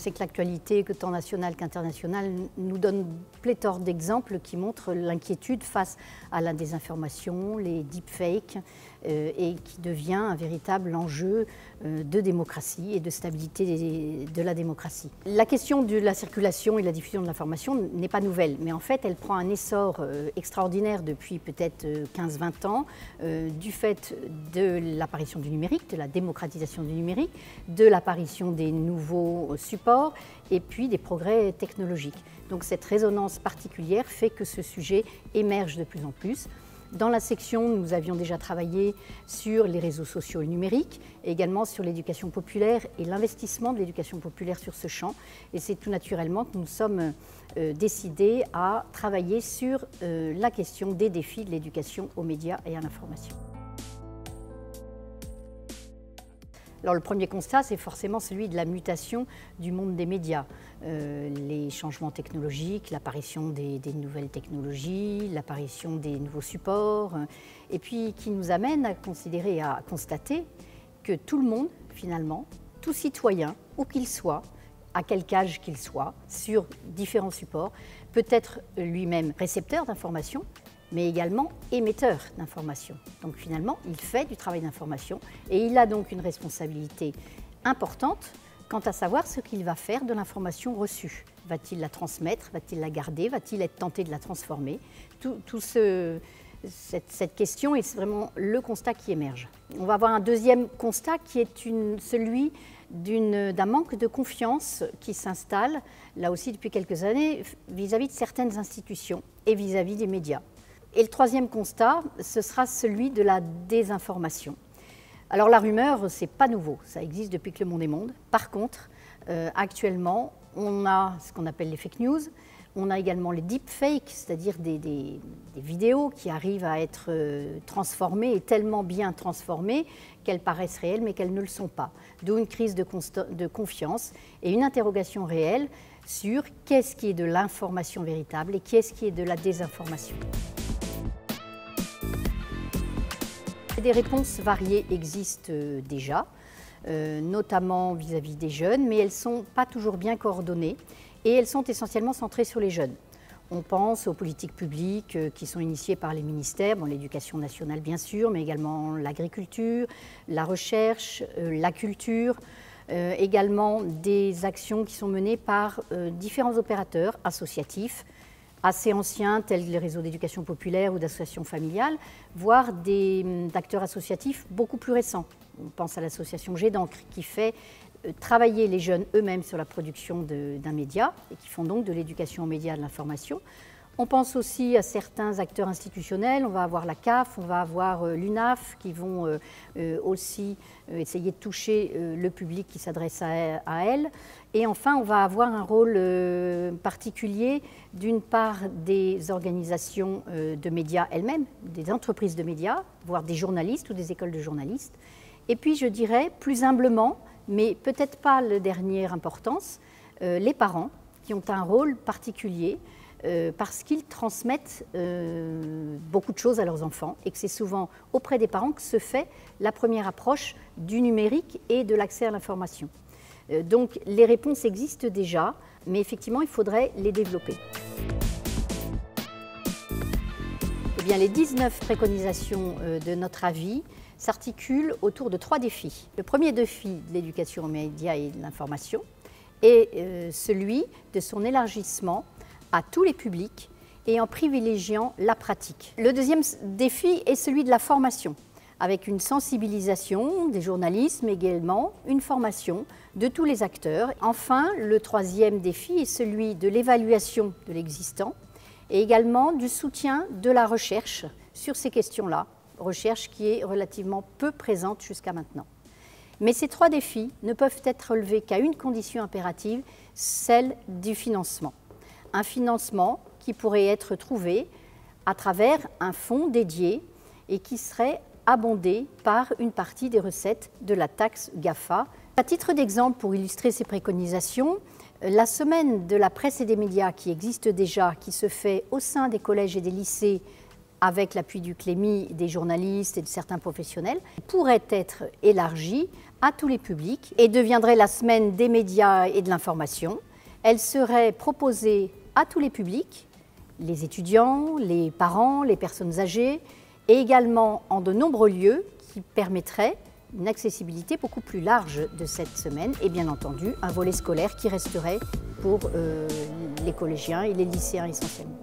C'est que l'actualité, que tant nationale qu'internationale, nous donne pléthore d'exemples qui montrent l'inquiétude face à la désinformation, les deepfakes, et qui devient un véritable enjeu de démocratie et de stabilité de la démocratie. La question de la circulation et de la diffusion de l'information n'est pas nouvelle, mais en fait elle prend un essor extraordinaire depuis peut-être 15-20 ans du fait de l'apparition du numérique, de la démocratisation du numérique, de l'apparition des nouveaux supports et puis des progrès technologiques. Donc cette résonance particulière fait que ce sujet émerge de plus en plus. Dans la section, nous avions déjà travaillé sur les réseaux sociaux et numériques, et également sur l'éducation populaire et l'investissement de l'éducation populaire sur ce champ. Et c'est tout naturellement que nous sommes décidés à travailler sur la question des défis de l'éducation aux médias et à l'information. Alors le premier constat, c'est forcément celui de la mutation du monde des médias. Les changements technologiques, l'apparition des nouvelles technologies, l'apparition des nouveaux supports, et puis qui nous amène à considérer, à constater que tout le monde, finalement, tout citoyen, où qu'il soit, à quelque âge qu'il soit, sur différents supports, peut être lui-même récepteur d'informations, mais également émetteur d'informations. Donc finalement, il fait du travail d'information et il a donc une responsabilité importante quant à savoir ce qu'il va faire de l'information reçue. Va-t-il la transmettre? Va-t-il la garder? Va-t-il être tenté de la transformer? Cette question est vraiment le constat qui émerge. On va avoir un deuxième constat qui est celui d'un manque de confiance qui s'installe, là aussi depuis quelques années, vis-à-vis de certaines institutions et vis-à-vis des médias. Et le troisième constat, ce sera celui de la désinformation. Alors la rumeur, c'est pas nouveau, ça existe depuis que le monde est monde. Par contre, actuellement, on a ce qu'on appelle les fake news, on a également les deepfakes, c'est-à-dire des vidéos qui arrivent à être transformées et tellement bien transformées qu'elles paraissent réelles mais qu'elles ne le sont pas. D'où une crise de confiance et une interrogation réelle sur qu'est-ce qui est de l'information véritable et qu'est-ce qui est de la désinformation. Des réponses variées existent déjà, notamment vis-à-vis des jeunes, mais elles ne sont pas toujours bien coordonnées et elles sont essentiellement centrées sur les jeunes. On pense aux politiques publiques qui sont initiées par les ministères, bon, l'éducation nationale bien sûr, mais également l'agriculture, la recherche, la culture, également des actions qui sont menées par différents opérateurs associatifs, assez anciens, tels les réseaux d'éducation populaire ou d'associations familiales, voire d'acteurs associatifs beaucoup plus récents. On pense à l'association G d'Encre qui fait travailler les jeunes eux-mêmes sur la production d'un média et qui font donc de l'éducation aux médias et de l'information. On pense aussi à certains acteurs institutionnels, on va avoir la CAF, on va avoir l'UNAF qui vont aussi essayer de toucher le public qui s'adresse à elle. Et enfin, on va avoir un rôle particulier d'une part des organisations de médias elles-mêmes, des entreprises de médias, voire des journalistes ou des écoles de journalistes. Et puis je dirais plus humblement, mais peut-être pas la dernière importance, les parents qui ont un rôle particulier parce qu'ils transmettent beaucoup de choses à leurs enfants et que c'est souvent auprès des parents que se fait la première approche du numérique et de l'accès à l'information. Donc les réponses existent déjà, mais effectivement il faudrait les développer. Eh bien, les 19 préconisations de notre avis s'articulent autour de 3 défis. Le premier défi de l'éducation aux médias et de l'information est celui de son élargissement à tous les publics et en privilégiant la pratique. Le deuxième défi est celui de la formation, avec une sensibilisation des journalistes, mais également une formation de tous les acteurs. Enfin, le troisième défi est celui de l'évaluation de l'existant et également du soutien de la recherche sur ces questions-là, recherche qui est relativement peu présente jusqu'à maintenant. Mais ces 3 défis ne peuvent être relevés qu'à une condition impérative, celle du financement. Un financement qui pourrait être trouvé à travers un fonds dédié et qui serait abondé par une partie des recettes de la taxe GAFA. À titre d'exemple, pour illustrer ces préconisations, la semaine de la presse et des médias qui existe déjà, qui se fait au sein des collèges et des lycées avec l'appui du Clémi, des journalistes et de certains professionnels, pourrait être élargie à tous les publics et deviendrait la semaine des médias et de l'information. Elle serait proposée à tous les publics, les étudiants, les parents, les personnes âgées, et également en de nombreux lieux qui permettraient une accessibilité beaucoup plus large de cette semaine et bien entendu un volet scolaire qui resterait pour les collégiens et les lycéens essentiellement.